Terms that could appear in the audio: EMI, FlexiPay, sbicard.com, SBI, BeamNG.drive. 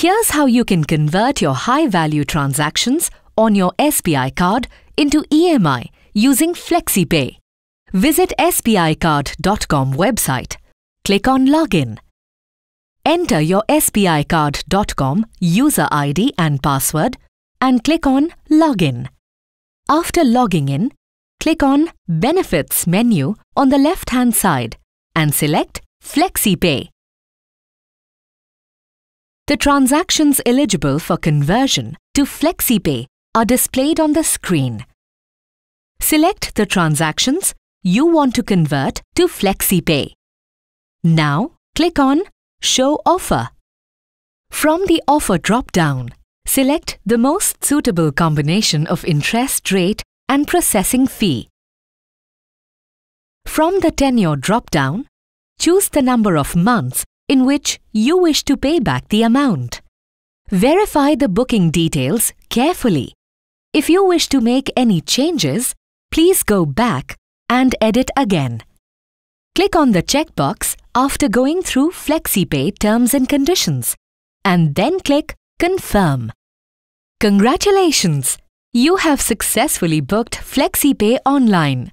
Here's how you can convert your high-value transactions on your SBI card into EMI using FlexiPay. Visit sbicard.com website. Click on Login. Enter your sbicard.com user ID and password and click on Login. After logging in, click on Benefits menu on the left-hand side and select FlexiPay. The transactions eligible for conversion to FlexiPay are displayed on the screen. Select the transactions you want to convert to FlexiPay. Now, click on Show Offer. From the Offer drop-down, select the most suitable combination of interest rate and processing fee. From the Tenure drop-down, choose the number of months in which you wish to pay back the amount. Verify the booking details carefully. If you wish to make any changes, please go back and edit again. Click on the checkbox after going through FlexiPay terms and conditions, and then click Confirm. Congratulations! You have successfully booked FlexiPay online.